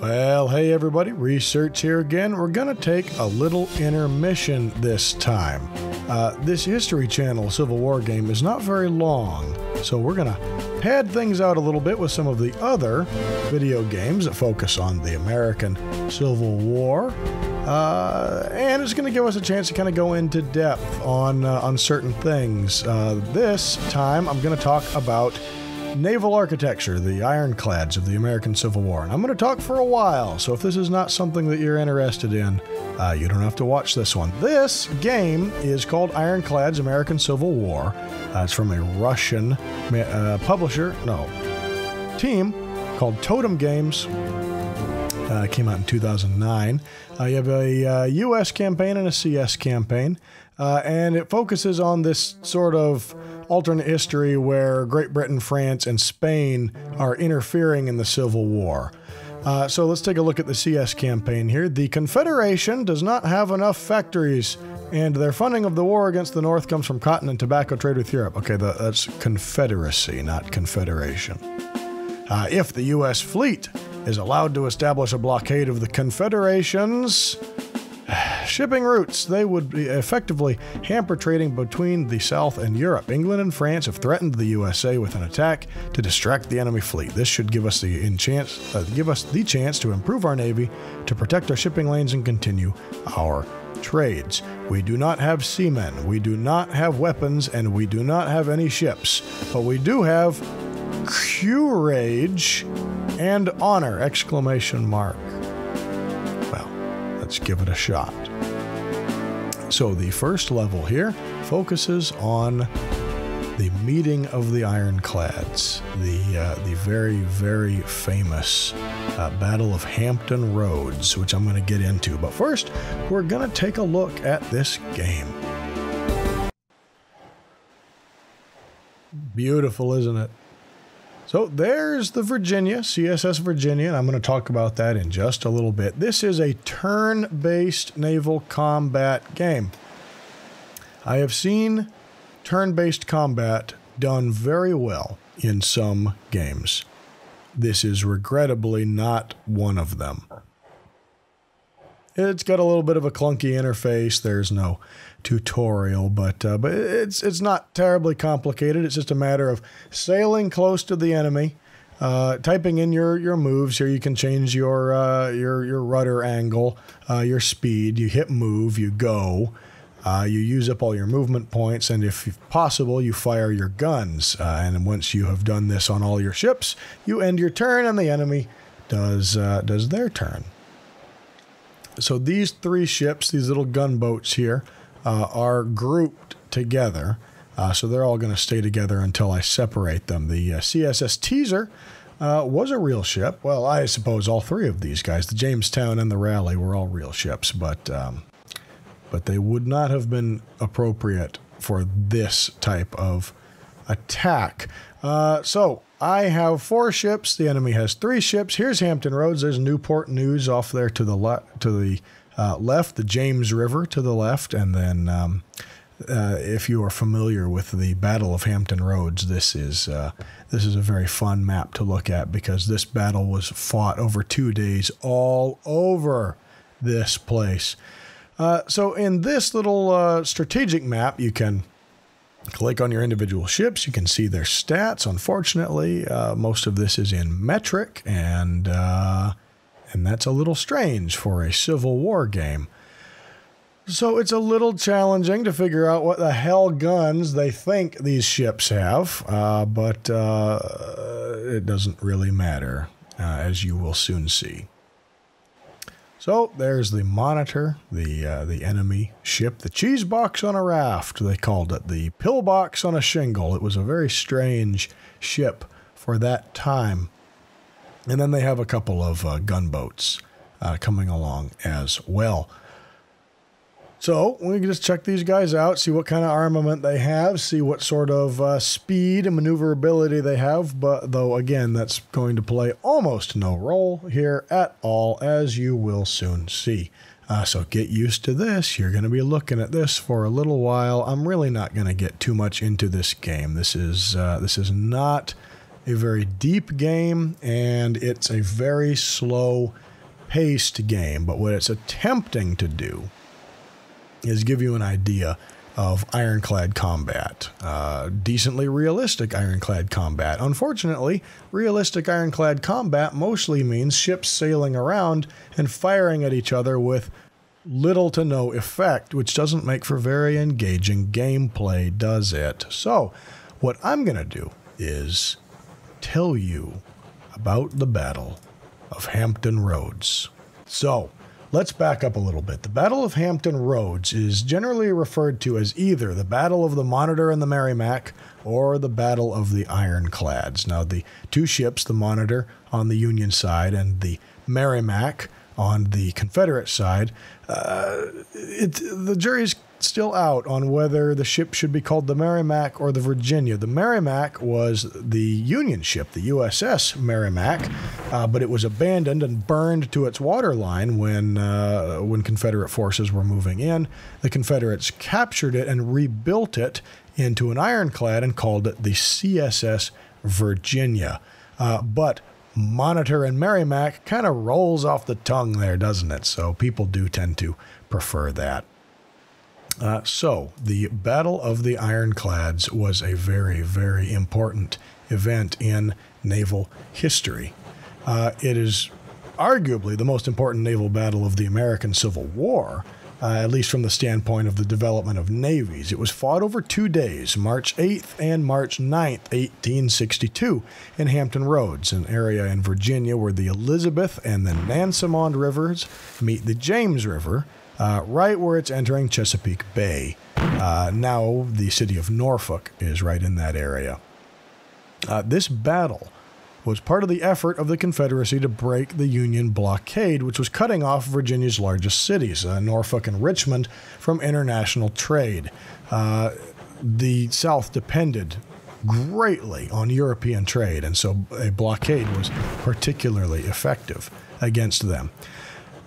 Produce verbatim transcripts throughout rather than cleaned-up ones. Well, hey everybody, Research here again. We're going to take a little intermission this time. Uh, this History Channel Civil War game is not very long, so we're going to pad things out a little bit with some of the other video games that focus on the American Civil War. Uh, and it's going to give us a chance to kind of go into depth on, uh, on certain things. Uh, this time, I'm going to talk about naval architecture, the ironclads of the American Civil War. And I'm going to talk for a while, so if this is not something that you're interested in, uh, you don't have to watch this one. This game is called Ironclads American Civil War. Uh, it's from a Russian uh, publisher, no, team called Totem Games. Uh, it came out in two thousand nine. Uh, you have a uh, U S campaign and a C S campaign, uh, and it focuses on this sort of alternate history where Great Britain, France, and Spain are interfering in the Civil War. Uh, so let's take a look at the C S campaign here. The Confederation does not have enough factories, and their funding of the war against the North comes from cotton and tobacco trade with Europe. Okay, the, that's Confederacy, not Confederation. Uh, if the U S fleet is allowed to establish a blockade of the Confederation's shipping routes, they would effectively hamper trading between the South and Europe. England and France have threatened the U S A with an attack to distract the enemy fleet. This should give us the chance, uh, give us the chance to improve our navy, to protect our shipping lanes, and continue our trades. We do not have seamen, we do not have weapons, and we do not have any ships, but we do have courage and honor! Exclamation mark. Let's give it a shot. So the first level here focuses on the meeting of the ironclads, the uh, the very, very famous uh, Battle of Hampton Roads, which I'm going to get into. But first, we're going to take a look at this game. Beautiful, isn't it? So there's the Virginia, C S S Virginia, and I'm going to talk about that in just a little bit. This is a turn-based naval combat game. I have seen turn-based combat done very well in some games. This is regrettably not one of them. It's got a little bit of a clunky interface. There's no tutorial, but uh, but it's it's not terribly complicated. It's just a matter of sailing close to the enemy, uh, typing in your your moves. Here you can change your uh, your your rudder angle, uh, your speed. You hit move, you go. Uh, you use up all your movement points, and if possible, you fire your guns. Uh, and once you have done this on all your ships, you end your turn, and the enemy does uh, does their turn. So these three ships, these little gunboats here, uh, are grouped together. Uh, so they're all going to stay together until I separate them. The uh, C S S Teaser uh, was a real ship. Well, I suppose all three of these guys, the Jamestown and the Raleigh, were all real ships, but um, but they would not have been appropriate for this type of attack. Uh, so I have four ships. The enemy has three ships. Here's Hampton Roads. There's Newport News off there to the le to the uh, left, the James River to the left, and then um, uh, if you are familiar with the Battle of Hampton Roads, this is uh, this is a very fun map to look at because this battle was fought over two days all over this place. Uh, so in this little uh, strategic map, you can click on your individual ships. You can see their stats. Unfortunately, uh, most of this is in metric, and uh, and that's a little strange for a Civil War game. So it's a little challenging to figure out what the hell guns they think these ships have, uh, but uh, it doesn't really matter, uh, as you will soon see. So there's the Monitor, the uh, the enemy ship, the cheese box on a raft, they called it, the pillbox on a shingle. It was a very strange ship for that time. And then they have a couple of uh, gunboats uh, coming along as well. So we can just check these guys out, see what kind of armament they have, see what sort of uh, speed and maneuverability they have. But though, again, that's going to play almost no role here at all, as you will soon see. Uh, so get used to this. You're going to be looking at this for a little while. I'm really not going to get too much into this game. This is uh, this is not a very deep game, and it's a very slow-paced game. But what it's attempting to do is give you an idea of ironclad combat. Uh, decently realistic ironclad combat. Unfortunately, realistic ironclad combat mostly means ships sailing around and firing at each other with little to no effect, which doesn't make for very engaging gameplay, does it? So, what I'm going to do is tell you about the Battle of Hampton Roads. So, let's back up a little bit. The Battle of Hampton Roads is generally referred to as either the Battle of the Monitor and the Merrimack or the Battle of the Ironclads. Now, the two ships, the Monitor on the Union side and the Merrimack on the Confederate side, uh, it, the jury's still out on whether the ship should be called the Merrimack or the Virginia. The Merrimack was the Union ship, the U S S Merrimack, uh, but it was abandoned and burned to its waterline when uh, when Confederate forces were moving in. The Confederates captured it and rebuilt it into an ironclad and called it the C S S Virginia. Uh, but Monitor and Merrimack kind of rolls off the tongue there, doesn't it? So people do tend to prefer that. Uh, so the Battle of the Ironclads was a very, very important event in naval history. Uh, it is arguably the most important naval battle of the American Civil War, uh, at least from the standpoint of the development of navies. It was fought over two days, March eighth and March ninth, eighteen sixty-two, in Hampton Roads, an area in Virginia where the Elizabeth and the Nansemond Rivers meet the James River, Uh, right where it's entering Chesapeake Bay. Uh, now the city of Norfolk is right in that area. Uh, this battle was part of the effort of the Confederacy to break the Union blockade, which was cutting off Virginia's largest cities, uh, Norfolk and Richmond, from international trade. Uh, the South depended greatly on European trade, and so a blockade was particularly effective against them.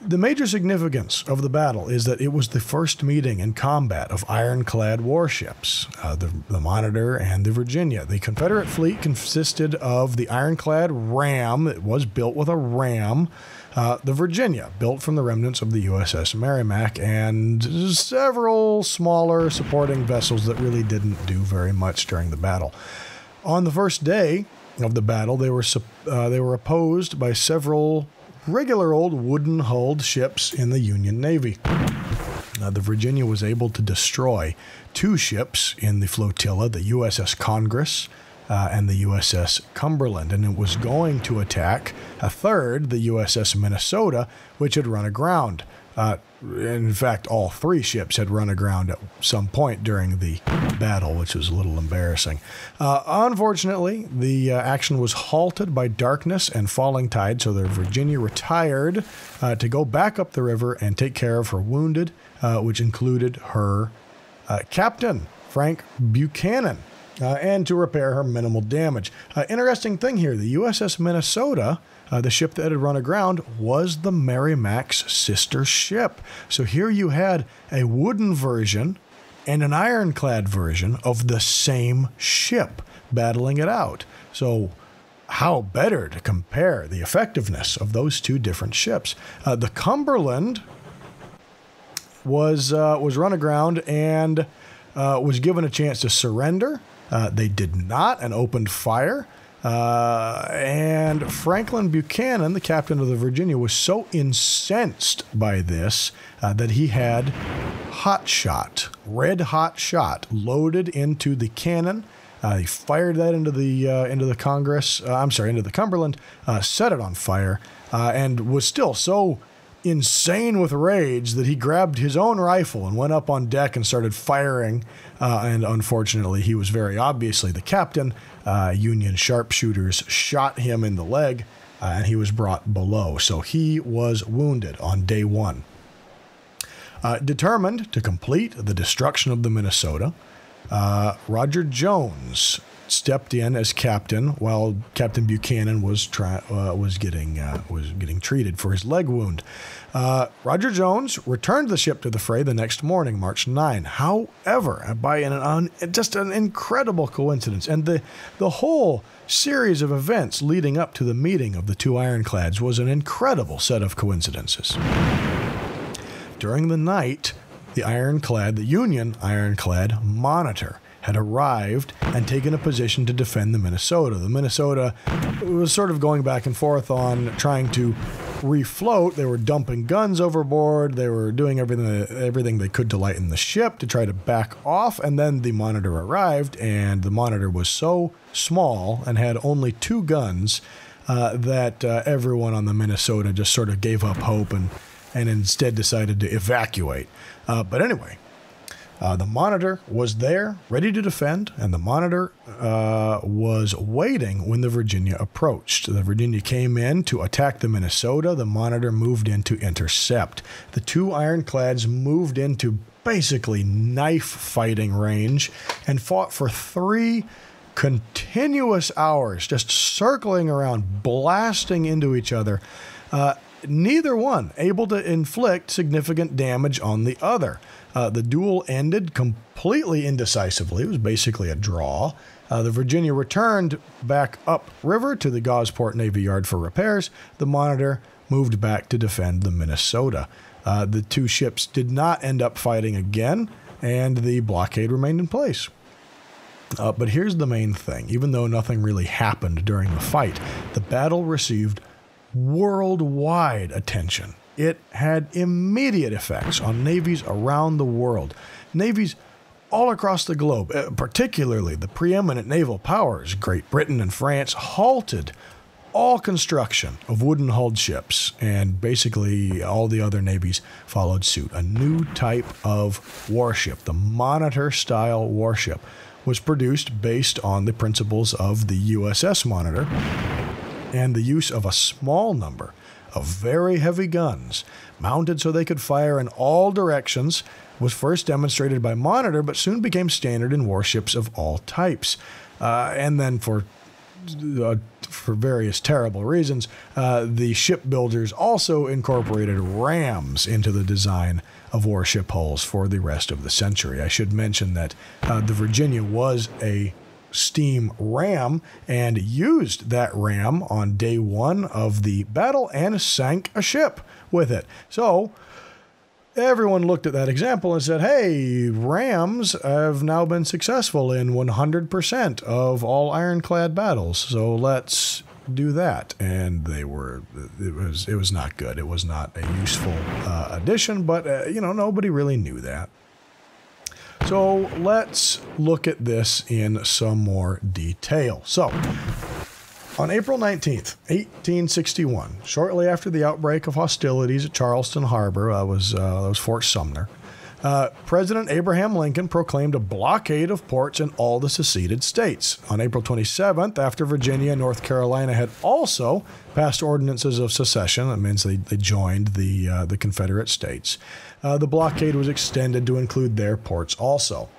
The major significance of the battle is that it was the first meeting in combat of ironclad warships, uh, the, the Monitor and the Virginia. The Confederate fleet consisted of the ironclad Ram, it was built with a ram, uh, the Virginia, built from the remnants of the U S S Merrimack, and several smaller supporting vessels that really didn't do very much during the battle. On the first day of the battle, they were, uh, they were opposed by several regular old wooden-hulled ships in the Union Navy. Now, the Virginia was able to destroy two ships in the flotilla, the U S S Congress uh, and the U S S Cumberland, and it was going to attack a third, the U S S Minnesota, which had run aground. Uh, in fact, all three ships had run aground at some point during the battle, which was a little embarrassing. Uh, unfortunately, the uh, action was halted by darkness and falling tide, so the Virginia retired uh, to go back up the river and take care of her wounded, uh, which included her uh, captain, Frank Buchanan, uh, and to repair her minimal damage. Uh, interesting thing here, the U S S Minnesota, Uh, the ship that had run aground, was the Merrimack's sister ship. So here you had a wooden version and an ironclad version of the same ship battling it out. So how better to compare the effectiveness of those two different ships? Uh, the Cumberland was, uh, was run aground and uh, was given a chance to surrender. Uh, they did not and opened fire. Uh, and Franklin Buchanan, the captain of the Virginia, was so incensed by this uh, that he had hot shot, red hot shot, loaded into the cannon. Uh, he fired that into the uh, into the Congress. Uh, I'm sorry, into the Cumberland. Uh, set it on fire, uh, and was still so insane with rage that he grabbed his own rifle and went up on deck and started firing. Uh, and unfortunately, he was very obviously the captain. Uh, Union sharpshooters shot him in the leg, uh, and he was brought below. So he was wounded on day one. Uh, determined to complete the destruction of the Minnesota, uh, Roger Jones stepped in as captain while Captain Buchanan was try, uh, was getting uh, was getting treated for his leg wound. Uh, Roger Jones returned the ship to the fray the next morning, March ninth. However, by an un, just an incredible coincidence, and the the whole series of events leading up to the meeting of the two ironclads was an incredible set of coincidences. During the night, the ironclad, the Union ironclad Monitor, had arrived and taken a position to defend the Minnesota. The Minnesota was sort of going back and forth on trying to refloat. They were dumping guns overboard. They were doing everything everything they could to lighten the ship to try to back off. And then the Monitor arrived, and the Monitor was so small and had only two guns uh, that uh, everyone on the Minnesota just sort of gave up hope and, and instead decided to evacuate. Uh, but anyway... Uh, the Monitor was there, ready to defend, and the Monitor uh, was waiting when the Virginia approached. The Virginia came in to attack the Minnesota. The Monitor moved in to intercept. The two ironclads moved into basically knife fighting range and fought for three continuous hours, just circling around, blasting into each other. Uh, neither one able to inflict significant damage on the other. Uh, the duel ended completely indecisively. It was basically a draw. Uh, the Virginia returned back up river to the Gosport Navy Yard for repairs. The Monitor moved back to defend the Minnesota. Uh, the two ships did not end up fighting again, and the blockade remained in place. Uh, but here's the main thing. Even though nothing really happened during the fight, the battle received worldwide attention. It had immediate effects on navies around the world. Navies all across the globe, particularly the preeminent naval powers, Great Britain and France, halted all construction of wooden-hulled ships, and basically all the other navies followed suit. A new type of warship, the Monitor-style warship, was produced based on the principles of the U S S Monitor and the use of a small number of very heavy guns, mounted so they could fire in all directions, was first demonstrated by Monitor, but soon became standard in warships of all types. Uh, and then for uh, for various terrible reasons, uh, the shipbuilders also incorporated rams into the design of warship hulls for the rest of the century. I should mention that uh, the Virginia was a steam ram and used that ram on day one of the battle and sank a ship with it. So everyone looked at that example and said, hey, rams have now been successful in one hundred percent of all ironclad battles, so let's do that. And they were, it was it was not good. It was not a useful uh, addition, but uh, you know, nobody really knew that. So let's look at this in some more detail. So on April nineteenth, eighteen sixty-one, shortly after the outbreak of hostilities at Charleston Harbor, that was, uh, that was Fort Sumter, uh, President Abraham Lincoln proclaimed a blockade of ports in all the seceded states. On April twenty-seventh, after Virginia and North Carolina had also passed ordinances of secession, that means they, they joined the, uh, the Confederate States, Uh, the blockade was extended to include their ports also.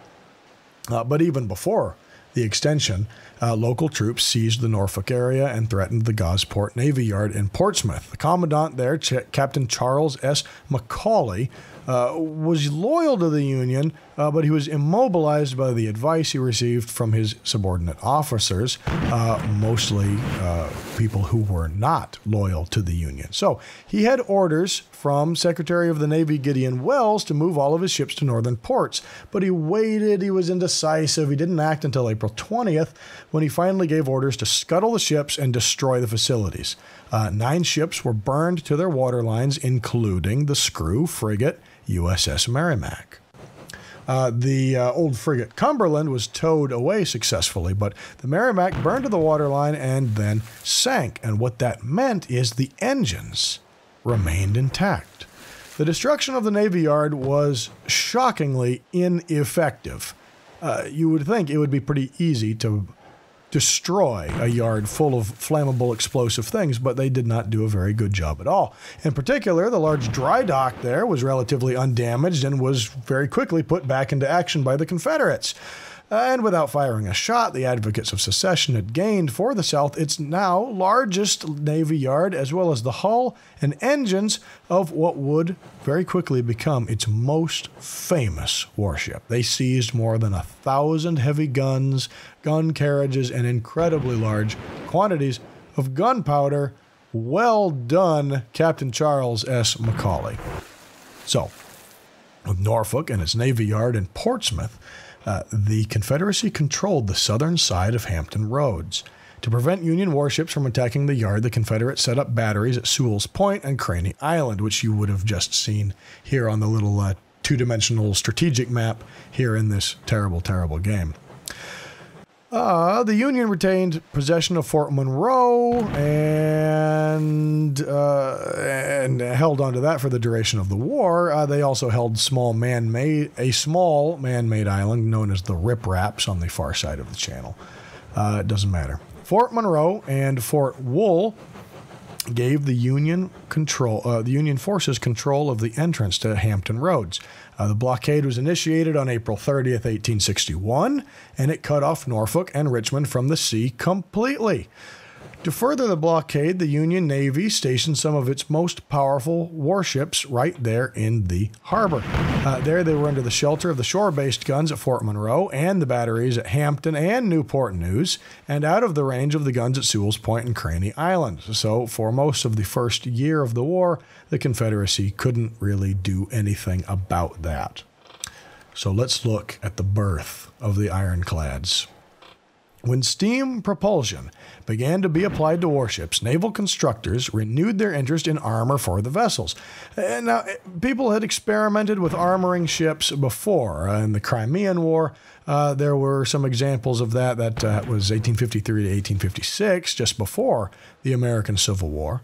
Uh, but even before the extension, uh, local troops seized the Norfolk area and threatened the Gosport Navy Yard in Portsmouth. The commandant there, Ch Captain Charles S. McCauley, uh, was loyal to the Union, uh, but he was immobilized by the advice he received from his subordinate officers, uh, mostly uh, people who were not loyal to the Union. So he had orders from Secretary of the Navy Gideon Welles to move all of his ships to northern ports, but he waited, he was indecisive, he didn't act until April twentieth, when he finally gave orders to scuttle the ships and destroy the facilities. Uh, nine ships were burned to their waterlines, including the screw frigate U S S Merrimack. Uh, the uh, old frigate Cumberland was towed away successfully, but the Merrimack burned to the waterline and then sank. And what that meant is the engines remained intact. The destruction of the Navy Yard was shockingly ineffective. Uh, you would think it would be pretty easy to destroy a yard full of flammable explosive things, but they did not do a very good job at all. In particular, the large dry dock there was relatively undamaged and was very quickly put back into action by the Confederates. And without firing a shot, the advocates of secession had gained for the South its now largest Navy yard, as well as the hull and engines of what would very quickly become its most famous warship. They seized more than a thousand heavy guns, gun carriages, and incredibly large quantities of gunpowder. Well done, Captain Charles S. McCauley. So, with Norfolk and its Navy yard in Portsmouth, Uh, the Confederacy controlled the southern side of Hampton Roads. To prevent Union warships from attacking the yard, the Confederates set up batteries at Sewell's Point and Craney Island, which you would have just seen here on the little uh, two-dimensional strategic map here in this terrible, terrible game. Uh, the Union retained possession of Fort Monroe and uh, and held onto that for the duration of the war. Uh, they also held small man-made a small man-made island known as the Rip Raps on the far side of the channel. Uh, it doesn't matter. Fort Monroe and Fort Wool gave the Union control uh, the Union forces control of the entrance to Hampton Roads. Uh, the blockade was initiated on April thirtieth, eighteen sixty-one, and it cut off Norfolk and Richmond from the sea completely. To further the blockade, the Union Navy stationed some of its most powerful warships right there in the harbor. Uh, there they were under the shelter of the shore-based guns at Fort Monroe and the batteries at Hampton and Newport News, and out of the range of the guns at Sewell's Point and Craney Island. So for most of the first year of the war, the Confederacy couldn't really do anything about that. So let's look at the birth of the ironclads. When steam propulsion began to be applied to warships, naval constructors renewed their interest in armor for the vessels. And now, people had experimented with armoring ships before. Uh, in the Crimean War, uh, there were some examples of that. That uh, was eighteen fifty-three to eighteen fifty-six, just before the American Civil War.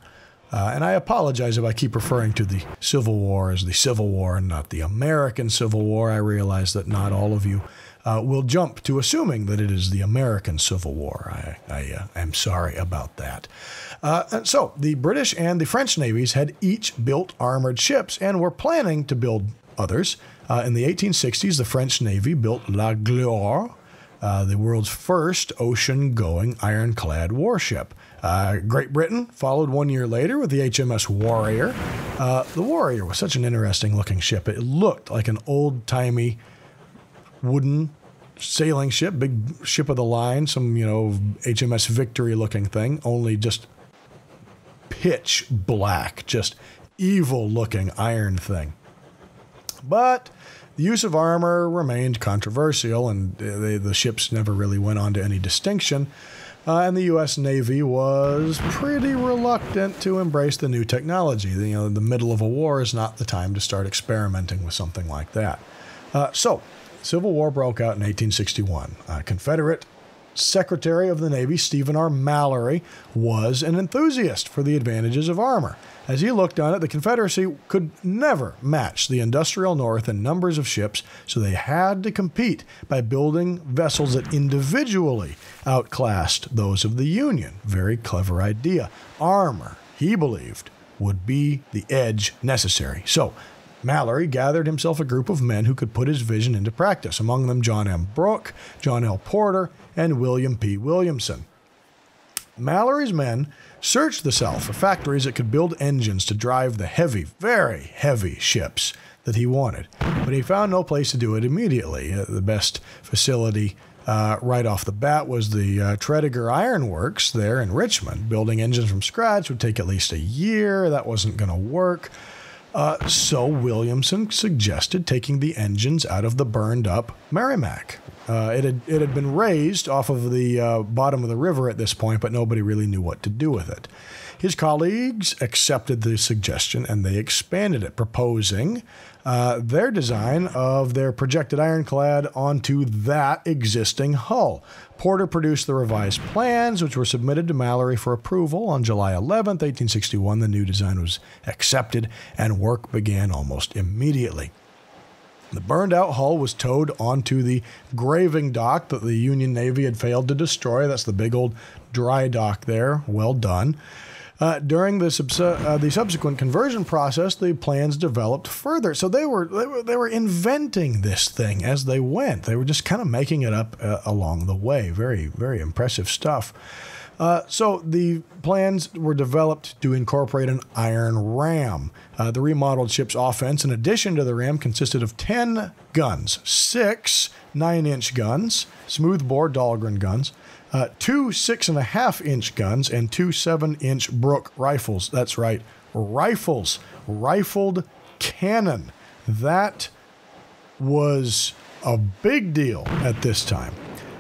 Uh, and I apologize if I keep referring to the Civil War as the Civil War and not the American Civil War. I realize that not all of you Uh, we'll jump to assuming that it is the American Civil War. I, I uh, am sorry about that. Uh, and so the British and the French navies had each built armored ships and were planning to build others. Uh, in the eighteen sixties, the French Navy built La Gloire, uh, the world's first ocean-going ironclad warship. Uh, Great Britain followed one year later with the H M S Warrior. Uh, the Warrior was such an interesting-looking ship. It looked like an old-timey wooden sailing ship, big ship of the line, some, you know, H M S Victory looking thing, only just pitch black, just evil looking iron thing. But the use of armor remained controversial, and they, the ships never really went on to any distinction. Uh, and the U S Navy was pretty reluctant to embrace the new technology. You know, the middle of a war is not the time to start experimenting with something like that. Uh, so Civil War broke out in eighteen sixty-one. Uh, Confederate Secretary of the Navy Stephen R. Mallory was an enthusiast for the advantages of armor. As he looked on it, the Confederacy could never match the industrial North in numbers of ships, so they had to compete by building vessels that individually outclassed those of the Union. Very clever idea. Armor, he believed, would be the edge necessary. So Mallory gathered himself a group of men who could put his vision into practice, among them John M. Brooke, John L. Porter, and William P. Williamson. Mallory's men searched the South for factories that could build engines to drive the heavy, very heavy ships that he wanted, but he found no place to do it immediately. Uh, the best facility Uh, right off the bat was the uh, Tredegar Ironworks there in Richmond. Building engines from scratch would take at least a year. That wasn't going to work. Uh, so Williamson suggested taking the engines out of the burned-up Merrimack. Uh, it had it had been raised off of the uh, bottom of the river at this point, but nobody really knew what to do with it. His colleagues accepted the suggestion, and they expanded it, proposing uh, their design of their projected ironclad onto that existing hull. Porter produced the revised plans, which were submitted to Mallory for approval on July eleventh, eighteen sixty-one. The new design was accepted, and work began almost immediately. The burned-out hull was towed onto the graving dock that the Union Navy had failed to destroy. That's the big old dry dock there. Well done. Uh, during the, subs uh, the subsequent conversion process, the plans developed further. So they were, they were, they were inventing this thing as they went. They were just kind of making it up uh, along the way. Very, very impressive stuff. Uh, so the plans were developed to incorporate an iron ram. Uh, the remodeled ship's offense, in addition to the ram, consisted of ten guns, six nine-inch guns, smoothbore Dahlgren guns, uh, two six-and-a-half-inch guns, and two seven-inch Brooke rifles. That's right, rifles, rifled cannon. That was a big deal at this time.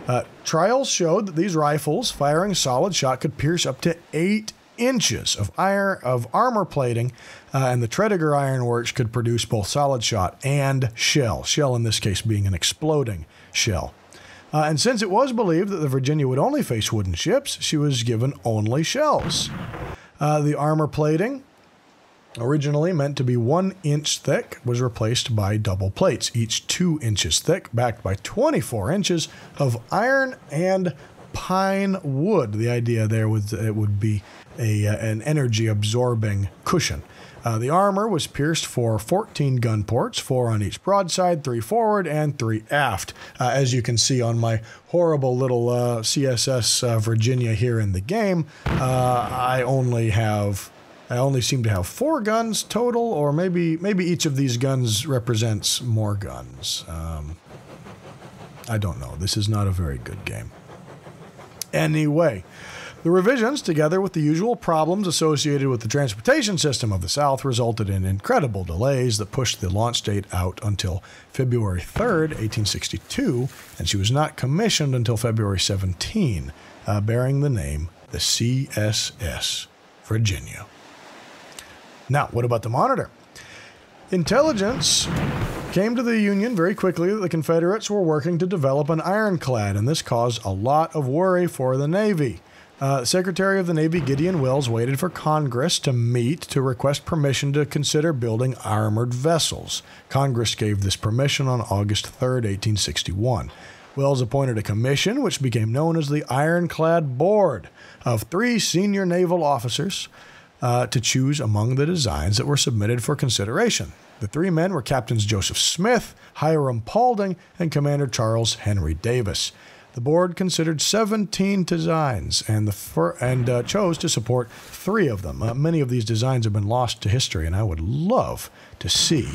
Uh, trials showed that these rifles, firing solid shot, could pierce up to eight inches of iron of armor plating, uh, and the Tredegar Ironworks could produce both solid shot and shell. Shell, in this case, being an exploding shell. Uh, and since it was believed that the Virginia would only face wooden ships, she was given only shells. Uh, the armor plating, originally meant to be one inch thick, was replaced by double plates, each two inches thick, backed by twenty-four inches of iron and pine wood. The idea there was it would be a uh, an energy-absorbing cushion. Uh, the armor was pierced for fourteen gun ports, four on each broadside, three forward, and three aft. Uh, as you can see on my horrible little uh, C S S uh, Virginia here in the game, uh, I only have. I only seem to have four guns total, or maybe maybe each of these guns represents more guns. Um, I don't know. This is not a very good game. Anyway, the revisions, together with the usual problems associated with the transportation system of the South, resulted in incredible delays that pushed the launch date out until February third, eighteen sixty-two, and she was not commissioned until February seventeenth, uh, bearing the name the C S S Virginia. Now, what about the Monitor? Intelligence came to the Union very quickly that the Confederates were working to develop an ironclad, and this caused a lot of worry for the Navy. Uh, Secretary of the Navy Gideon Welles waited for Congress to meet to request permission to consider building armored vessels. Congress gave this permission on August third, eighteen sixty-one. Welles appointed a commission, which became known as the Ironclad Board, of three senior naval officers, Uh, to choose among the designs that were submitted for consideration. The three men were Captains Joseph Smith, Hiram Paulding, and Commander Charles Henry Davis. The board considered seventeen designs and, the fir and uh, chose to support three of them. Uh, many of these designs have been lost to history, and I would love to see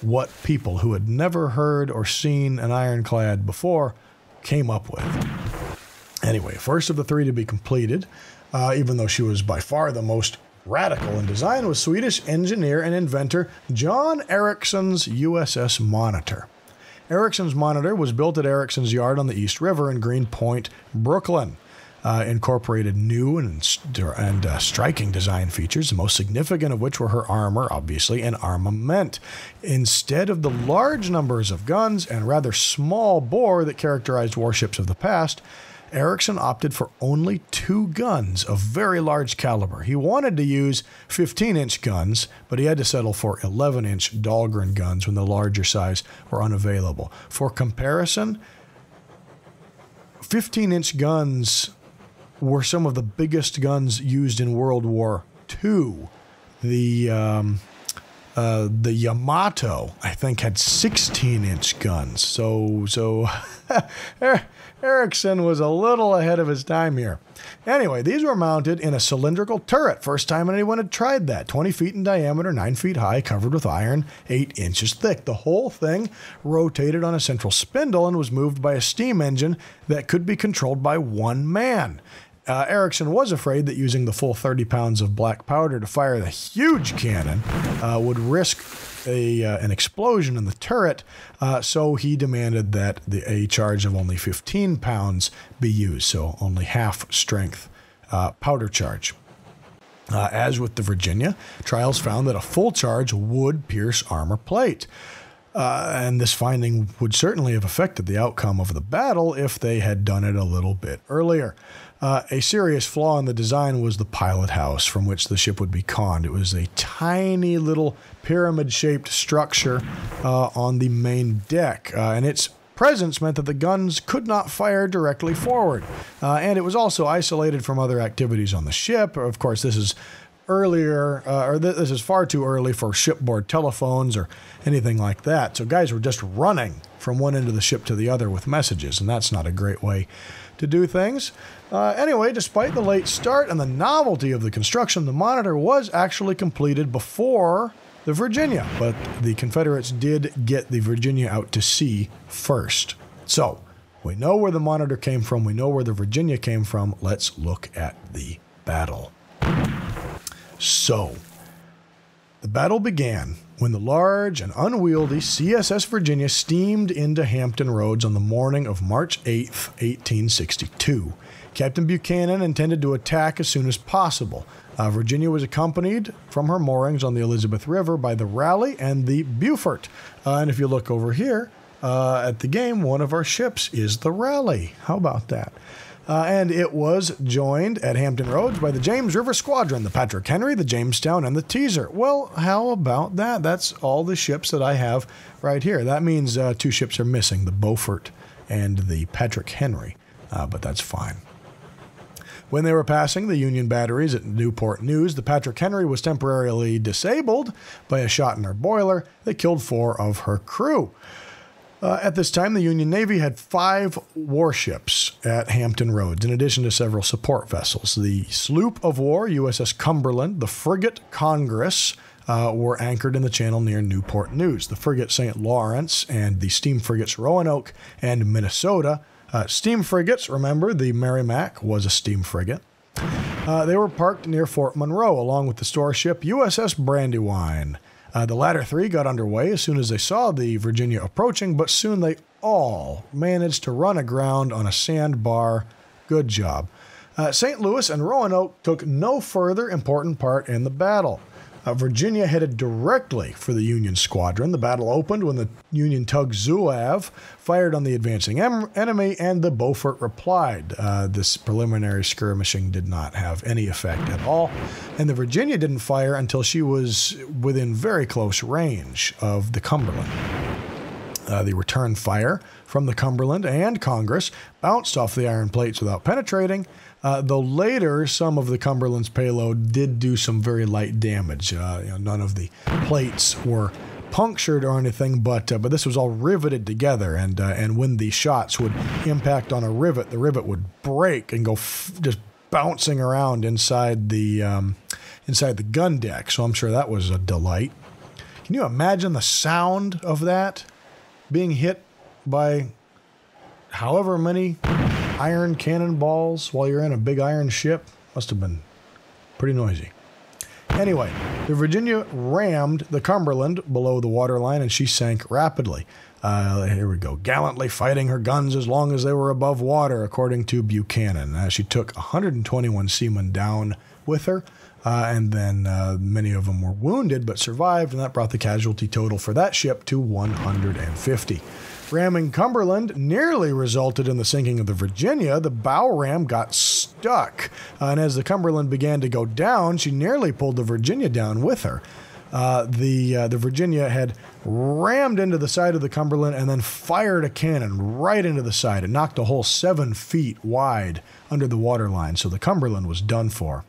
what people who had never heard or seen an ironclad before came up with. Anyway, first of the three to be completed, Uh, even though she was by far the most radical in design, was Swedish engineer and inventor John Ericsson's U S S Monitor. Ericsson's Monitor was built at Ericsson's yard on the East River in Greenpoint, Brooklyn. Uh, incorporated new and, st and uh, striking design features, the most significant of which were her armor, obviously, and armament. Instead of the large numbers of guns and rather small bore that characterized warships of the past, Erickson opted for only two guns of very large caliber. He wanted to use fifteen-inch guns, but he had to settle for eleven-inch Dahlgren guns when the larger size were unavailable. For comparison, fifteen-inch guns were some of the biggest guns used in World War Two. The um, uh, the Yamato, I think, had sixteen-inch guns. So so. Erickson was a little ahead of his time here. Anyway, these were mounted in a cylindrical turret. First time anyone had tried that. twenty feet in diameter, nine feet high, covered with iron, eight inches thick. The whole thing rotated on a central spindle and was moved by a steam engine that could be controlled by one man. Uh, Erickson was afraid that using the full thirty pounds of black powder to fire the huge cannon uh, would risk a, uh, an explosion in the turret, uh, so he demanded that the, a charge of only fifteen pounds be used, so only half strength uh, powder charge. Uh, as with the Virginia, trials found that a full charge would pierce armor plate. Uh, and this finding would certainly have affected the outcome of the battle if they had done it a little bit earlier. Uh, a serious flaw in the design was the pilot house from which the ship would be conned. It was a tiny little pyramid-shaped structure uh, on the main deck, uh, and its presence meant that the guns could not fire directly forward. Uh, and it was also isolated from other activities on the ship. Of course, this is earlier, uh, or th this is far too early for shipboard telephones or anything like that. So guys were just running from one end of the ship to the other with messages, and that's not a great way to do things. Uh, anyway, despite the late start and the novelty of the construction, the Monitor was actually completed before the Virginia, but the Confederates did get the Virginia out to sea first. So we know where the Monitor came from, we know where the Virginia came from. Let's look at the battle. So, the battle began when the large and unwieldy C S S Virginia steamed into Hampton Roads on the morning of March eighth, eighteen sixty-two. Captain Buchanan intended to attack as soon as possible. Uh, Virginia was accompanied from her moorings on the Elizabeth River by the Raleigh and the Beaufort. Uh, and if you look over here uh, at the game, one of our ships is the Raleigh. How about that? Uh, and it was joined at Hampton Roads by the James River Squadron, the Patrick Henry, the Jamestown, and the Teaser. Well, how about that? That's all the ships that I have right here. That means uh, two ships are missing, the Beaufort and the Patrick Henry, uh, but that's fine. When they were passing the Union batteries at Newport News, the Patrick Henry was temporarily disabled by a shot in her boiler that killed four of her crew. Uh, at this time, the Union Navy had five warships at Hampton Roads, in addition to several support vessels. The sloop of war, U S S Cumberland, the frigate Congress, uh, were anchored in the channel near Newport News. The frigate Saint Lawrence and the steam frigates Roanoke and Minnesota. Uh, steam frigates, remember, the Merrimack was a steam frigate. Uh, they were parked near Fort Monroe, along with the store ship U S S Brandywine. Uh, the latter three got underway as soon as they saw the Virginia approaching, but soon they all managed to run aground on a sandbar. Good job. Uh, Saint Louis and Roanoke took no further important part in the battle. Uh, Virginia headed directly for the Union squadron. The battle opened when the Union tug Zouave fired on the advancing em enemy, and the Beaufort replied. Uh, this preliminary skirmishing did not have any effect at all, and the Virginia didn't fire until she was within very close range of the Cumberland. Uh, the return fire from the Cumberland and Congress bounced off the iron plates without penetrating, uh, though later some of the Cumberland's payload did do some very light damage. Uh, you know, none of the plates were punctured or anything, but uh, but this was all riveted together, and uh, and when the shots would impact on a rivet, the rivet would break and go f just bouncing around inside the um, inside the gun deck. So I'm sure that was a delight. Can you imagine the sound of that? Being hit by however many iron cannonballs while you're in a big iron ship must have been pretty noisy. Anyway, the Virginia rammed the Cumberland below the waterline, and she sank rapidly. Uh, here we go. Gallantly fighting her guns as long as they were above water, according to Buchanan. Uh, she took one hundred twenty-one seamen down with her. Uh, and then uh, many of them were wounded but survived, and that brought the casualty total for that ship to one hundred fifty. Ramming Cumberland nearly resulted in the sinking of the Virginia. The bow ram got stuck, uh, and as the Cumberland began to go down, she nearly pulled the Virginia down with her. Uh, the, uh, the Virginia had rammed into the side of the Cumberland and then fired a cannon right into the side and knocked a hole seven feet wide under the waterline, so the Cumberland was done for.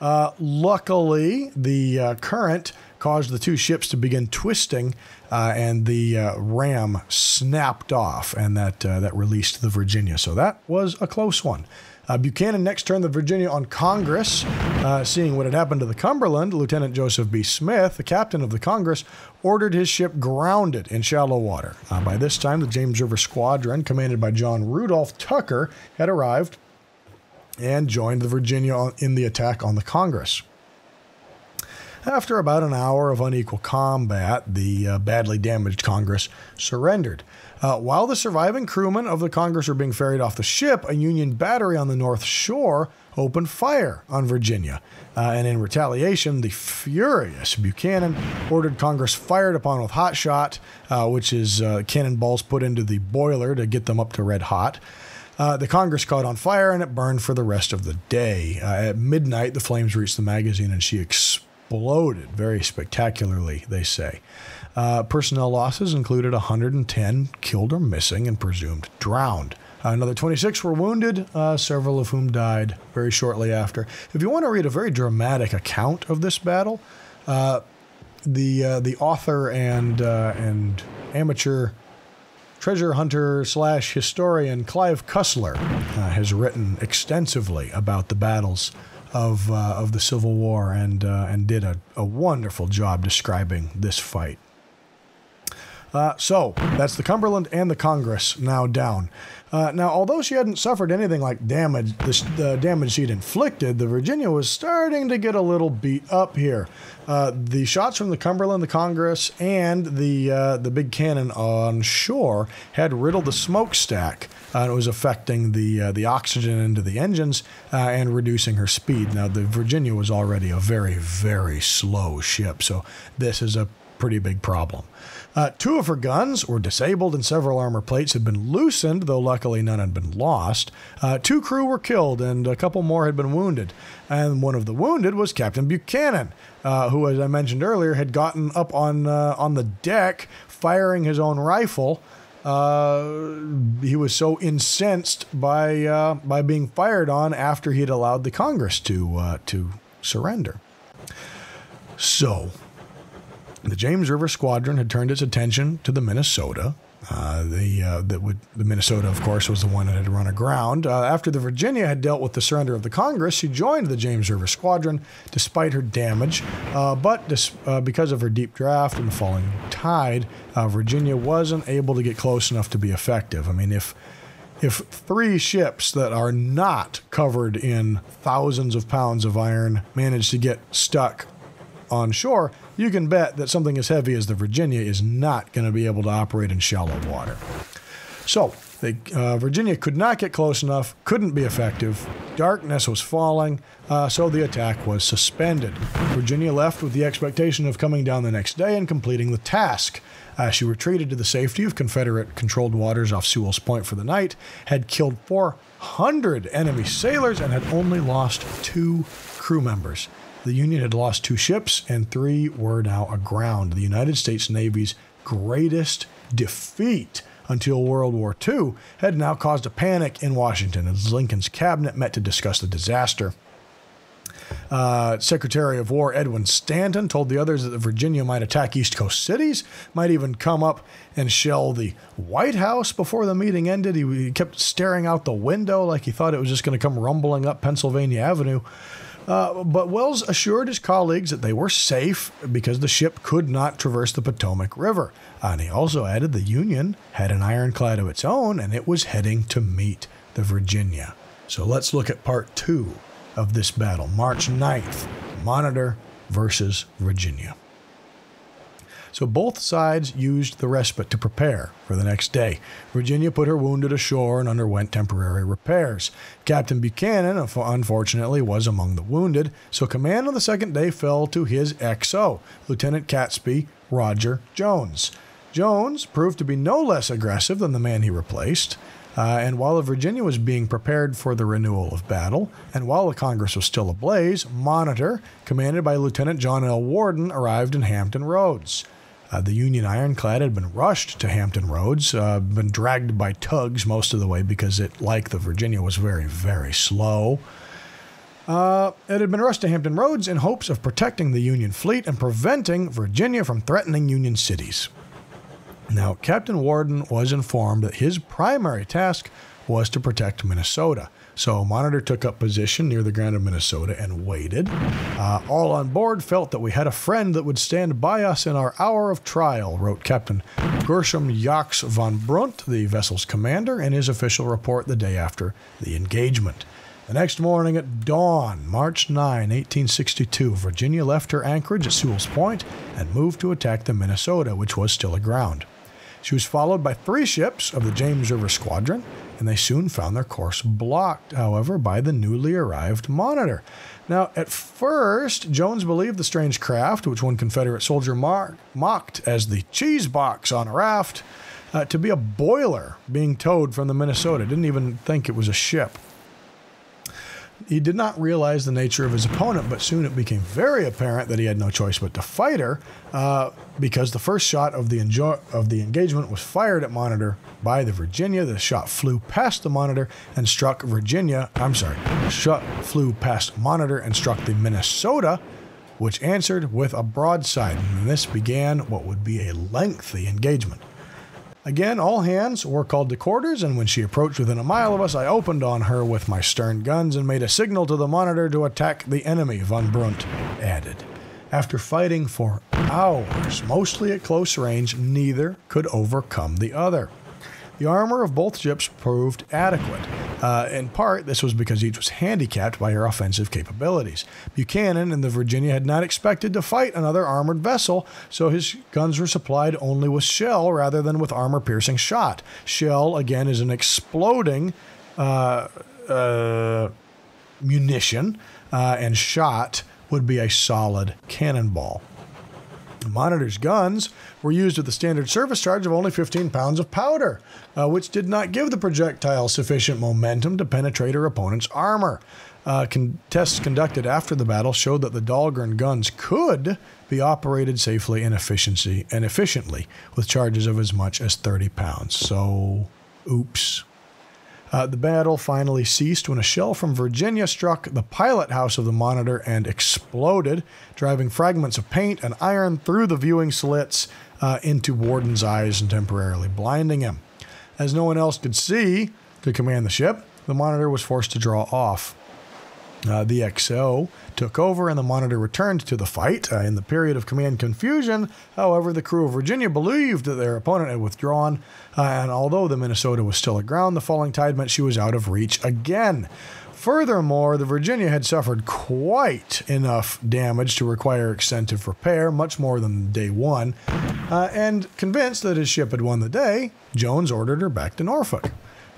Uh, luckily, the uh, current caused the two ships to begin twisting, uh, and the uh, ram snapped off, and that, uh, that released the Virginia. So that was a close one. Uh, Buchanan next turned the Virginia on Congress. Uh, seeing what had happened to the Cumberland, Lieutenant Joseph B. Smith, the captain of the Congress, ordered his ship grounded in shallow water. Uh, by this time, the James River Squadron, commanded by John Rudolph Tucker, had arrived and joined the Virginia in the attack on the Congress. After about an hour of unequal combat, the uh, badly damaged Congress surrendered. Uh, while the surviving crewmen of the Congress were being ferried off the ship, a Union battery on the North Shore opened fire on Virginia. Uh, and in retaliation, the furious Buchanan ordered Congress fired upon with hot shot, uh, which is uh, cannonballs put into the boiler to get them up to red hot. Uh, the Congress caught on fire, and it burned for the rest of the day. Uh, at midnight, the flames reached the magazine, and she exploded. exploded very spectacularly, they say. Uh, personnel losses included one hundred ten killed or missing and presumed drowned. Another twenty-six were wounded, uh, several of whom died very shortly after. If you want to read a very dramatic account of this battle, uh, the uh, the author and uh, and amateur treasure hunter slash historian Clive Cussler uh, has written extensively about the battles of uh, of the Civil War, and uh, and did a, a wonderful job describing this fight. Uh, so that's the Cumberland and the Congress now down. Uh, now, although she hadn't suffered anything like damage, this, the damage she'd inflicted, the Virginia was starting to get a little beat up here. Uh, the shots from the Cumberland, the Congress, and the uh, the big cannon on shore had riddled the smokestack, uh, and it was affecting the uh, the oxygen into the engines uh, and reducing her speed. Now, the Virginia was already a very, very slow ship, so this is a pretty big problem. Uh, two of her guns were disabled and several armor plates had been loosened, though luckily none had been lost. Uh, two crew were killed and a couple more had been wounded. And one of the wounded was Captain Buchanan, uh, who, as I mentioned earlier, had gotten up on, uh, on the deck firing his own rifle. Uh, he was so incensed by, uh, by being fired on after he'd allowed the Congress to, uh, to surrender. So... the James River Squadron had turned its attention to the Minnesota. Uh, the, uh, that would, the Minnesota, of course, was the one that had run aground. Uh, after the Virginia had dealt with the surrender of the Congress, she joined the James River Squadron despite her damage. Uh, but dis uh, because of her deep draft and the falling tide, uh, Virginia wasn't able to get close enough to be effective. I mean, if... If three ships that are not covered in thousands of pounds of iron manage to get stuck on shore, you can bet that something as heavy as the Virginia is not going to be able to operate in shallow water. So, the uh, Virginia could not get close enough, couldn't be effective. Darkness was falling, uh, so the attack was suspended. Virginia left with the expectation of coming down the next day and completing the task. Uh, she retreated to the safety of Confederate-controlled waters off Sewell's Point for the night, had killed four hundred enemy sailors, and had only lost two crew members. The Union had lost two ships, and three were now aground. The United States Navy's greatest defeat until World War Two had now caused a panic in Washington, as Lincoln's cabinet met to discuss the disaster. Uh, Secretary of War Edwin Stanton told the others that the Virginia might attack East Coast cities, might even come up and shell the White House before the meeting ended. He, he kept staring out the window like he thought it was just going to come rumbling up Pennsylvania Avenue. Uh, but Welles assured his colleagues that they were safe because the ship could not traverse the Potomac River. And he also added the Union had an ironclad of its own, and it was heading to meet the Virginia. So let's look at part two of this battle, March ninth, Monitor versus Virginia. So both sides used the respite to prepare for the next day. Virginia put her wounded ashore and underwent temporary repairs. Captain Buchanan, unfortunately, was among the wounded, so command on the second day fell to his X O, Lieutenant Catesby Roger Jones. Jones proved to be no less aggressive than the man he replaced. Uh, and while the Virginia was being prepared for the renewal of battle, and while the Congress was still ablaze, Monitor, commanded by Lieutenant John L. Warden, arrived in Hampton Roads. Uh, the Union ironclad had been rushed to Hampton Roads, uh, been dragged by tugs most of the way because it, like the Virginia, was very, very slow. Uh, it had been rushed to Hampton Roads in hopes of protecting the Union fleet and preventing Virginia from threatening Union cities. Now, Captain Warden was informed that his primary task was to protect Minnesota. So Monitor took up position near the ground of Minnesota and waited. Uh, all on board felt that we had a friend that would stand by us in our hour of trial, wrote Captain Gershom Jacques von Brunt, the vessel's commander, in his official report the day after the engagement. The next morning at dawn, March ninth, eighteen sixty-two, Virginia left her anchorage at Sewell's Point and moved to attack the Minnesota, which was still aground. She was followed by three ships of the James River Squadron, and they soon found their course blocked, however, by the newly arrived Monitor. Now, at first, Jones believed the strange craft, which one Confederate soldier mocked as the cheese box on a raft, uh, to be a boiler being towed from the Minnesota. Didn't even think it was a ship. He did not realize the nature of his opponent, but soon it became very apparent that he had no choice but to fight her, uh, because the first shot of the, enjo of the engagement was fired at Monitor by the Virginia. The shot flew past the Monitor and struck Virginia, I'm sorry, shot flew past Monitor and struck the Minnesota, which answered with a broadside, and this began what would be a lengthy engagement. Again, all hands were called to quarters, and when she approached within a mile of us, I opened on her with my stern guns and made a signal to the Monitor to attack the enemy, Von Brunt added. After fighting for hours, mostly at close range, neither could overcome the other. The armor of both ships proved adequate. Uh, in part, this was because each was handicapped by her offensive capabilities. Buchanan and the Virginia had not expected to fight another armored vessel, so his guns were supplied only with shell rather than with armor-piercing shot. Shell, again, is an exploding uh, uh, munition, uh, and shot would be a solid cannonball. The Monitor's guns were used with the standard service charge of only fifteen pounds of powder, uh, which did not give the projectile sufficient momentum to penetrate her opponent's armor. Uh, con tests conducted after the battle showed that the Dahlgren guns could be operated safely and, efficiency, and efficiently with charges of as much as thirty pounds. So, oops. Uh, the battle finally ceased when a shell from Virginia struck the pilot house of the Monitor and exploded, driving fragments of paint and iron through the viewing slits uh, into Warden's eyes and temporarily blinding him. As no one else could see to command the ship, the Monitor was forced to draw off. Uh, the X O took over and the Monitor returned to the fight. Uh, in the period of command confusion, however, the crew of Virginia believed that their opponent had withdrawn, uh, and although the Minnesota was still aground, the falling tide meant she was out of reach again. Furthermore, the Virginia had suffered quite enough damage to require extensive repair, much more than day one, uh, and convinced that his ship had won the day, Jones ordered her back to Norfolk.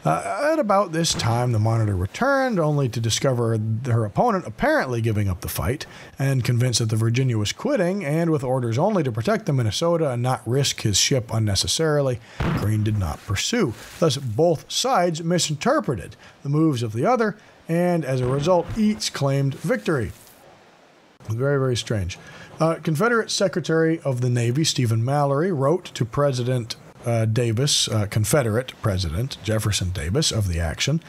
Uh, at about this time, the Monitor returned, only to discover her opponent apparently giving up the fight, and convinced that the Virginia was quitting, and with orders only to protect the Minnesota and not risk his ship unnecessarily, Green did not pursue. Thus, both sides misinterpreted the moves of the other, and as a result, each claimed victory. Very, very strange. Uh, Confederate Secretary of the Navy Stephen Mallory wrote to President Uh, Davis, uh, Confederate President Jefferson Davis, of the action.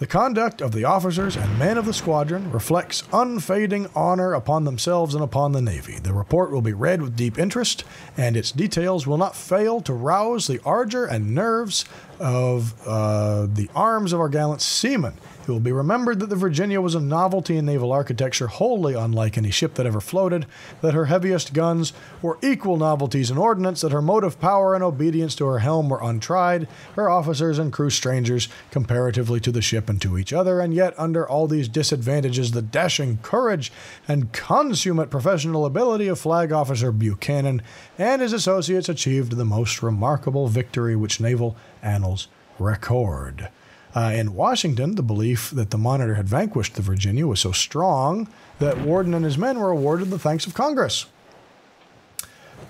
The conduct of the officers and men of the squadron reflects unfading honor upon themselves and upon the Navy. The report will be read with deep interest, and its details will not fail to rouse the ardor and nerves of uh, the arms of our gallant seamen. It will be remembered that the Virginia was a novelty in naval architecture wholly unlike any ship that ever floated, that her heaviest guns were equal novelties in ordnance, that her motive power and obedience to her helm were untried, her officers and crew strangers comparatively to the ship and to each other, and yet under all these disadvantages the dashing courage and consummate professional ability of Flag Officer Buchanan and his associates achieved the most remarkable victory which naval annals record. Uh, in Washington, the belief that the Monitor had vanquished the Virginia was so strong that Worden and his men were awarded the thanks of Congress.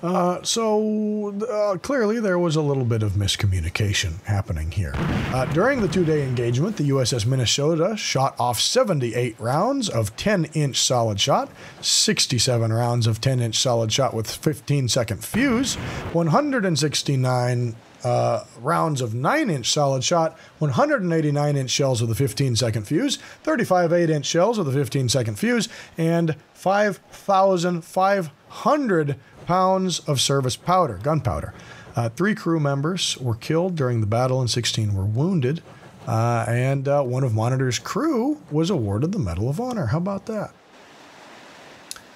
Uh, so, uh, clearly there was a little bit of miscommunication happening here. Uh, during the two-day engagement, the U S S Minnesota shot off seventy-eight rounds of ten-inch solid shot, sixty-seven rounds of ten-inch solid shot with fifteen-second fuse, one hundred sixty-nine... Uh, rounds of nine-inch solid shot, one hundred eighty-nine inch shells with a fifteen-second fuse, thirty-five eight-inch shells with a fifteen-second fuse, and five thousand five hundred pounds of service powder, gunpowder. Uh, three crew members were killed during the battle and sixteen were wounded, uh, and uh, one of Monitor's crew was awarded the Medal of Honor. How about that?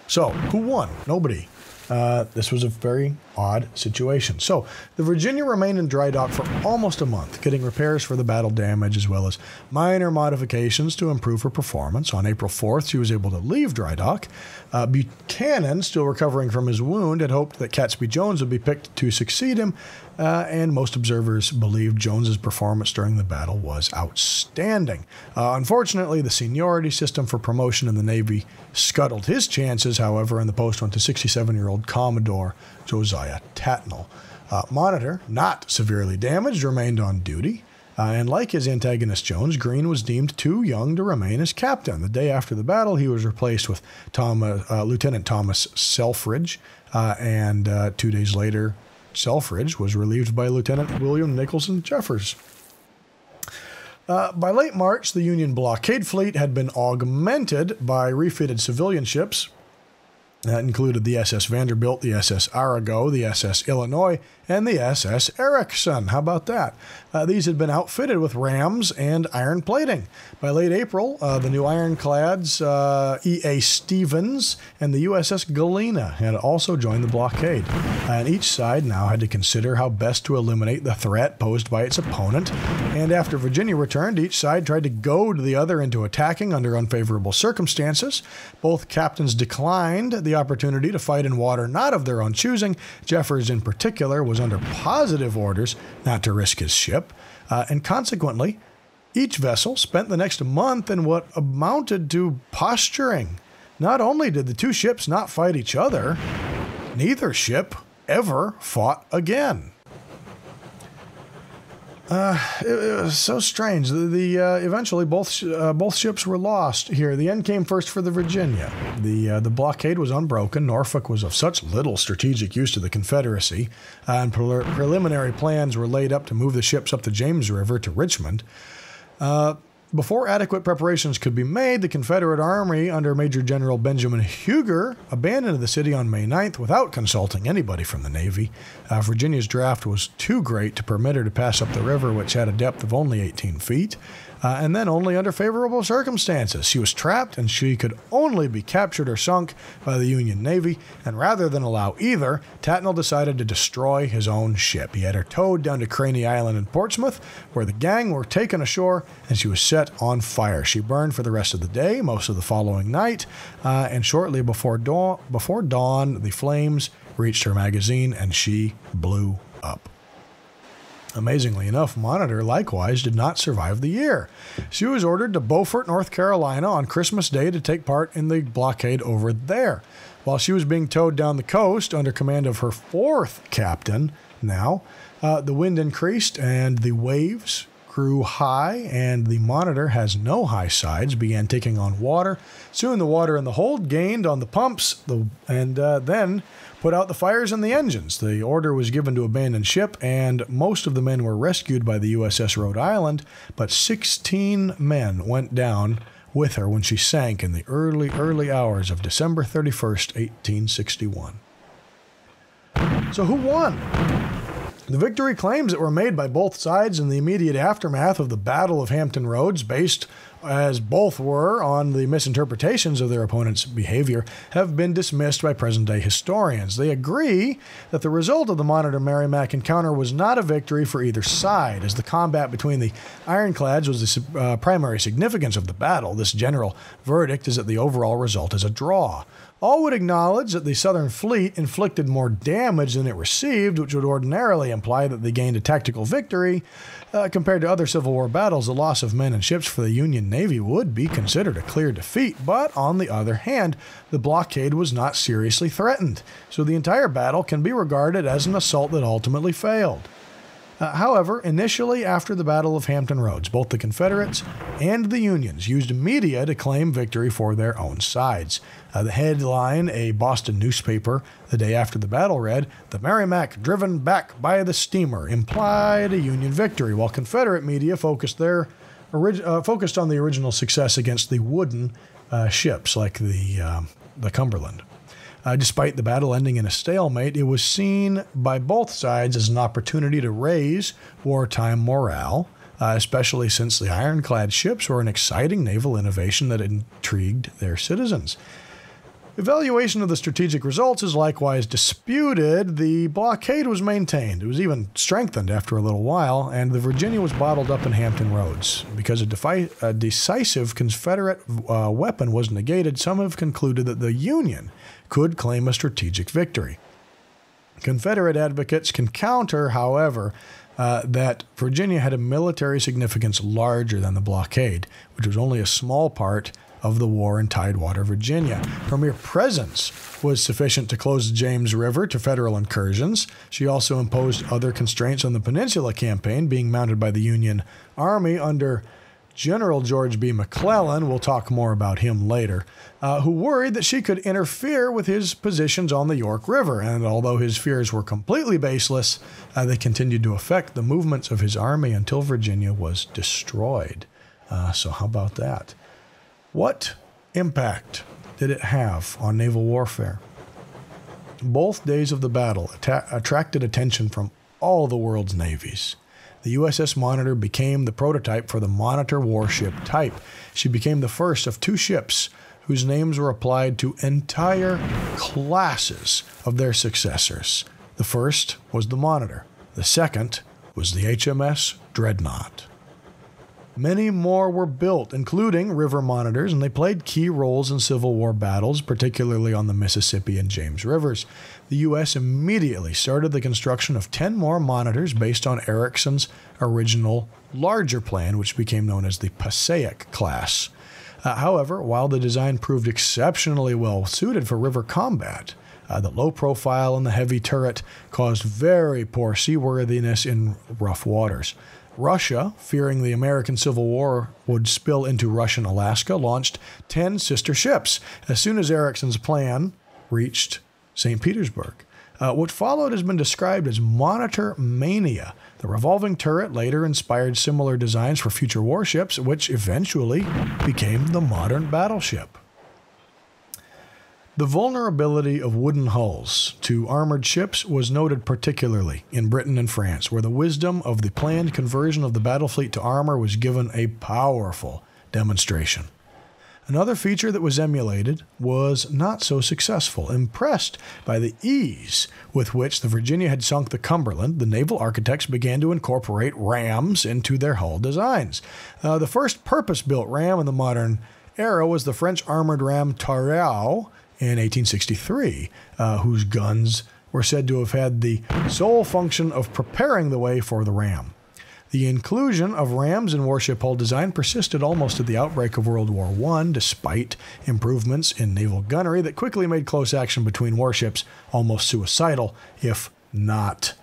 So, who won? Nobody. Uh, this was a very odd situation. So, the Virginia remained in dry dock for almost a month, getting repairs for the battle damage as well as minor modifications to improve her performance. On April fourth, she was able to leave dry dock. Uh, Buchanan, still recovering from his wound, had hoped that Catesby Jones would be picked to succeed him, uh, and most observers believed Jones's performance during the battle was outstanding. Uh, unfortunately, the seniority system for promotion in the Navy scuttled his chances, however, and the post went to sixty-seven-year-old Commodore Josiah Tatnall. Uh, Monitor, not severely damaged, remained on duty. Uh, and like his antagonist Jones, Greene was deemed too young to remain as captain. The day after the battle, he was replaced with Tom, uh, uh, Lieutenant Thomas Selfridge, uh, and uh, two days later, Selfridge was relieved by Lieutenant William Nicholson Jeffers. Uh, by late March, the Union blockade fleet had been augmented by refitted civilian ships. That included the S S Vanderbilt, the S S Arago, the S S Illinois, and the S S Erickson. How about that? Uh, these had been outfitted with rams and iron plating. By late April, uh, the new ironclads uh, E A Stevens and the U S S Galena had also joined the blockade. Uh, and each side now had to consider how best to eliminate the threat posed by its opponent. And after Virginia returned, each side tried to goad the other into attacking under unfavorable circumstances. Both captains declined the opportunity to fight in water not of their own choosing. Jeffers, in particular, was under positive orders not to risk his ship, uh, and consequently, each vessel spent the next month in what amounted to posturing. Not only did the two ships not fight each other, neither ship ever fought again. Uh, it, it was so strange. The, the uh, eventually both uh, both ships were lost here. The end came first for the Virginia. The uh, the blockade was unbroken. Norfolk was of such little strategic use to the Confederacy, uh, and pre preliminary plans were laid up to move the ships up the James River to Richmond. Uh, Before adequate preparations could be made, the Confederate Army under Major General Benjamin Huger abandoned the city on May ninth without consulting anybody from the Navy. Uh, Virginia's draft was too great to permit her to pass up the river, which had a depth of only eighteen feet, uh, and then only under favorable circumstances. She was trapped, and she could only be captured or sunk by the Union Navy, and rather than allow either, Tatnall decided to destroy his own ship. He had her towed down to Craney Island in Portsmouth, where the gang were taken ashore, and she was set on fire. She burned for the rest of the day, most of the following night, uh, and shortly before dawn, before dawn, the flames reached her magazine and she blew up. Amazingly enough, Monitor likewise did not survive the year. She was ordered to Beaufort, North Carolina on Christmas Day to take part in the blockade over there. While she was being towed down the coast under command of her fourth captain now, uh, the wind increased and the waves grew high, and the Monitor has no high sides, began taking on water. Soon the water in the hold gained on the pumps, the, and uh, then put out the fires and the engines. The order was given to abandon ship, and most of the men were rescued by the U S S Rhode Island, but sixteen men went down with her when she sank in the early, early hours of December thirty-first, eighteen sixty-one. So who won? The victory claims that were made by both sides in the immediate aftermath of the Battle of Hampton Roads, based as both were on the misinterpretations of their opponent's behavior, have been dismissed by present-day historians. They agree that the result of the Monitor-Merrimack encounter was not a victory for either side, as the combat between the ironclads was the uh, primary significance of the battle. This general verdict is that the overall result is a draw. All would acknowledge that the Southern Fleet inflicted more damage than it received, which would ordinarily imply that they gained a tactical victory. Uh, compared to other Civil War battles, the loss of men and ships for the Union Navy would be considered a clear defeat, but on the other hand, the blockade was not seriously threatened, so the entire battle can be regarded as an assault that ultimately failed. Uh, however, initially after the Battle of Hampton Roads, both the Confederates and the Unions used media to claim victory for their own sides. Uh, the headline, a Boston newspaper the day after the battle read, "The Merrimack driven back by the steamer," implied a Union victory, while Confederate media focused, their, uh, focused on the original success against the wooden uh, ships like the, uh, the Cumberland. Uh, despite the battle ending in a stalemate, it was seen by both sides as an opportunity to raise wartime morale, uh, especially since the ironclad ships were an exciting naval innovation that intrigued their citizens. Evaluation of the strategic results is likewise disputed. The blockade was maintained. It was even strengthened after a little while, and the Virginia was bottled up in Hampton Roads. Because a, a decisive Confederate uh, weapon was negated, some have concluded that the Union could claim a strategic victory. Confederate advocates can counter, however, Uh, that Virginia had a military significance larger than the blockade, which was only a small part of the war in Tidewater, Virginia. Her mere presence was sufficient to close the James River to federal incursions. She also imposed other constraints on the Peninsula Campaign being mounted by the Union Army under General George B. McClellan, we'll talk more about him later, uh, who worried that she could interfere with his positions on the York River, and although his fears were completely baseless, uh, they continued to affect the movements of his army until Virginia was destroyed. Uh, so how about that? What impact did it have on naval warfare? Both days of the battle atta- attracted attention from all the world's navies. The U S S Monitor became the prototype for the Monitor warship type. She became the first of two ships whose names were applied to entire classes of their successors. The first was the Monitor. The second was the H M S Dreadnought. Many more were built, including river monitors, and they played key roles in Civil War battles, particularly on the Mississippi and James Rivers. The U S immediately started the construction of ten more monitors based on Erickson's original larger plan, which became known as the Passaic class. Uh, however, while the design proved exceptionally well suited for river combat, uh, the low profile and the heavy turret caused very poor seaworthiness in rough waters. Russia, fearing the American Civil War would spill into Russian Alaska, launched ten sister ships as soon as Erickson's plan reached Saint Petersburg. Uh, what followed has been described as Monitor Mania. The revolving turret later inspired similar designs for future warships, which eventually became the modern battleship. The vulnerability of wooden hulls to armored ships was noted particularly in Britain and France, where the wisdom of the planned conversion of the battle fleet to armor was given a powerful demonstration. Another feature that was emulated was not so successful. Impressed by the ease with which the Virginia had sunk the Cumberland, the naval architects began to incorporate rams into their hull designs. Uh, the first purpose-built ram in the modern era was the French armored ram Tarau, in eighteen sixty-three, uh, whose guns were said to have had the sole function of preparing the way for the ram. The inclusion of rams in warship hull design persisted almost to the outbreak of World War One, despite improvements in naval gunnery that quickly made close action between warships almost suicidal, if not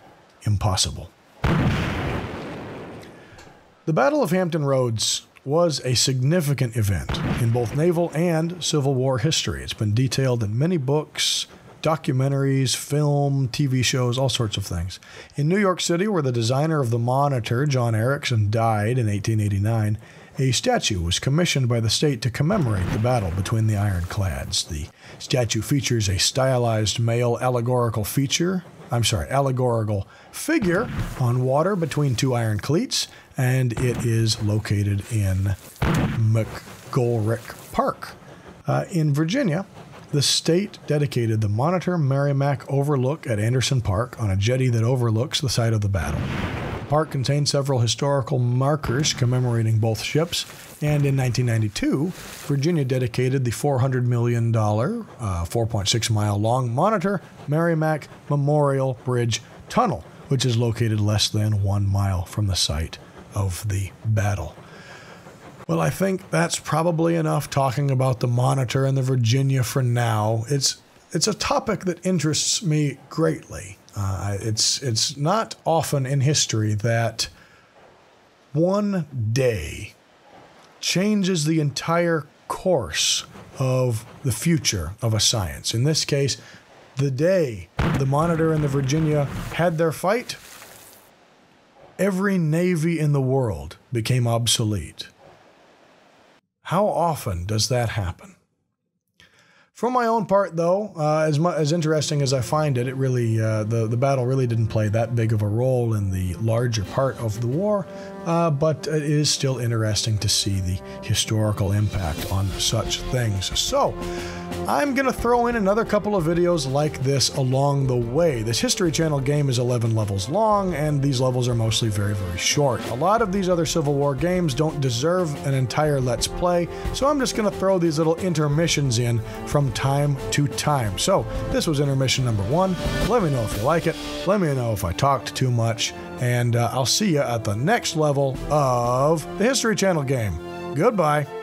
impossible. The Battle of Hampton Roads was a significant event in both naval and Civil War history. It's been detailed in many books, documentaries, film, T V shows, all sorts of things. In New York City, where the designer of the Monitor, John Erickson, died in eighteen eighty-nine, a statue was commissioned by the state to commemorate the battle between the ironclads. The statue features a stylized male allegorical feature, I'm sorry, allegorical figure on water between two iron cleats, and it is located in McGolrick Park. Uh, in Virginia, the state dedicated the Monitor Merrimack Overlook at Anderson Park on a jetty that overlooks the site of the battle. The park contains several historical markers commemorating both ships, and in nineteen ninety-two, Virginia dedicated the four hundred million dollars, uh, four point six mile long Monitor Merrimack Memorial Bridge Tunnel, which is located less than one mile from the site of the battle. Well, I think that's probably enough talking about the Monitor and the Virginia for now. It's, it's a topic that interests me greatly. Uh, it's, it's not often in history that one day changes the entire course of the future of a science. In this case, the day the Monitor and the Virginia had their fight, every navy in the world became obsolete. How often does that happen? For my own part, though, uh, as, mu as interesting as I find it, it really uh, the, the battle really didn't play that big of a role in the larger part of the war, uh, but it is still interesting to see the historical impact on such things. So I'm going to throw in another couple of videos like this along the way. This History Channel game is eleven levels long, and these levels are mostly very, very short. A lot of these other Civil War games don't deserve an entire Let's Play, so I'm just going to throw these little intermissions in from time to time. So this was intermission number one. Let me know if you like it. Let me know if I talked too much, and uh, I'll see you at the next level of the History Channel game. Goodbye.